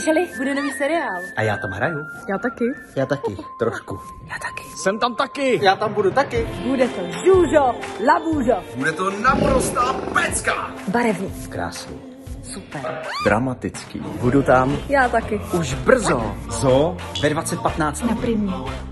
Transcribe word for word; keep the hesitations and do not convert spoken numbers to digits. slyšeli? Bude nový seriál. A já tam hraju. Já taky. Já taky. Trošku. Já taky. Jsem tam taky. Já tam budu taky. Bude to žůžo, labůžo. Bude to naprostá pecka. Barevný. Krásný. Super. Dramatický. Budu tam. Já taky. Už brzo. Zoo ve dvacet patnáct na Primě.